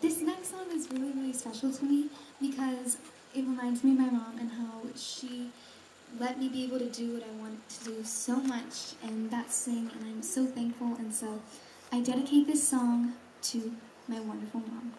This next song is really, really special to me because it reminds me of my mom and how she let me be able to do what I wanted to do so much, and that's sing, and I'm so thankful, and so I dedicate this song to my wonderful mom.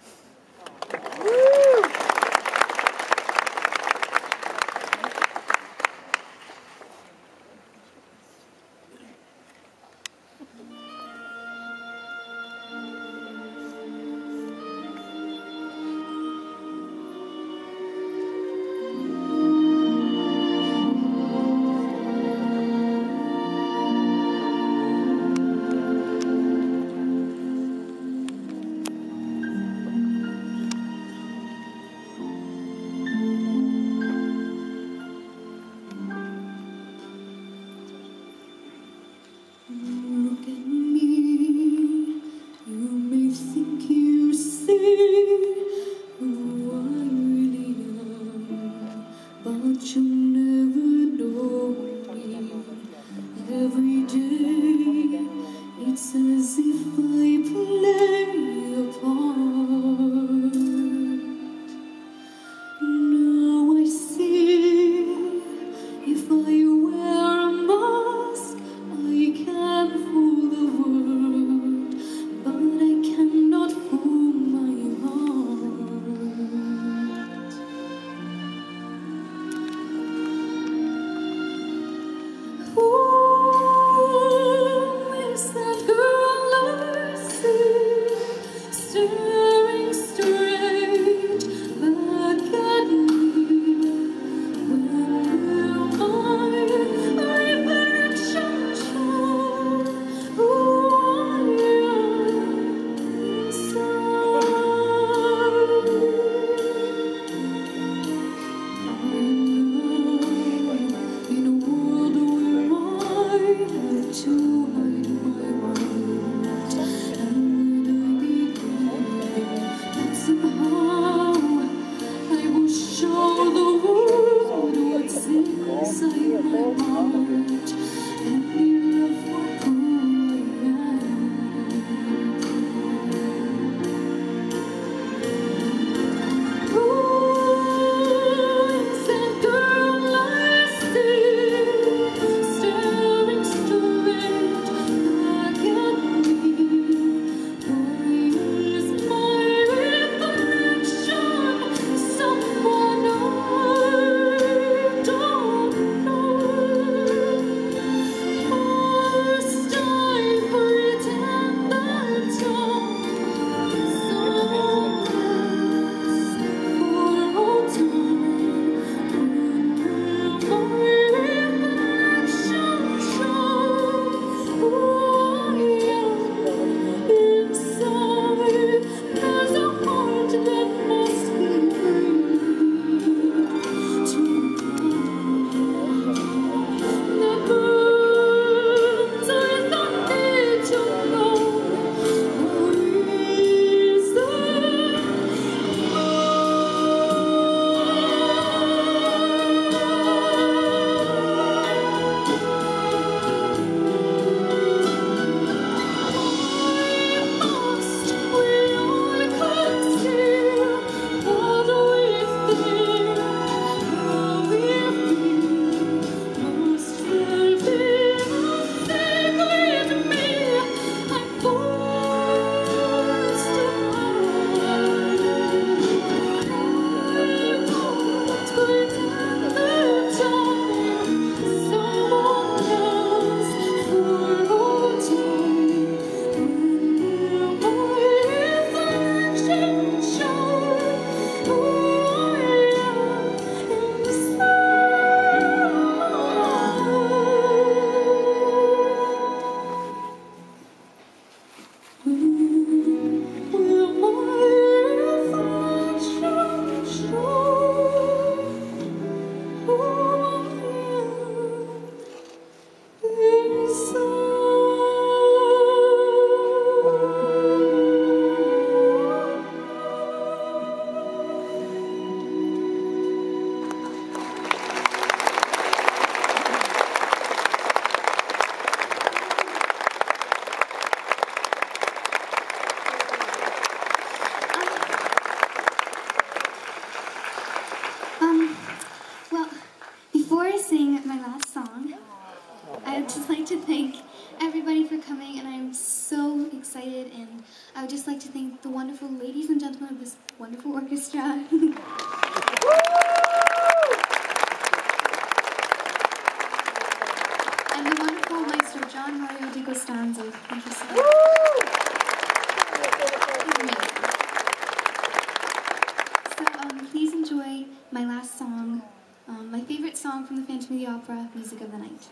Who is that who loves you? excited, and I would just like to thank the wonderful ladies and gentlemen of this wonderful orchestra. And the wonderful maestro, John Mario DiCostanzo. Thank you so much. So please enjoy my last song, my favorite song from the Phantom of the Opera, Music of the Night.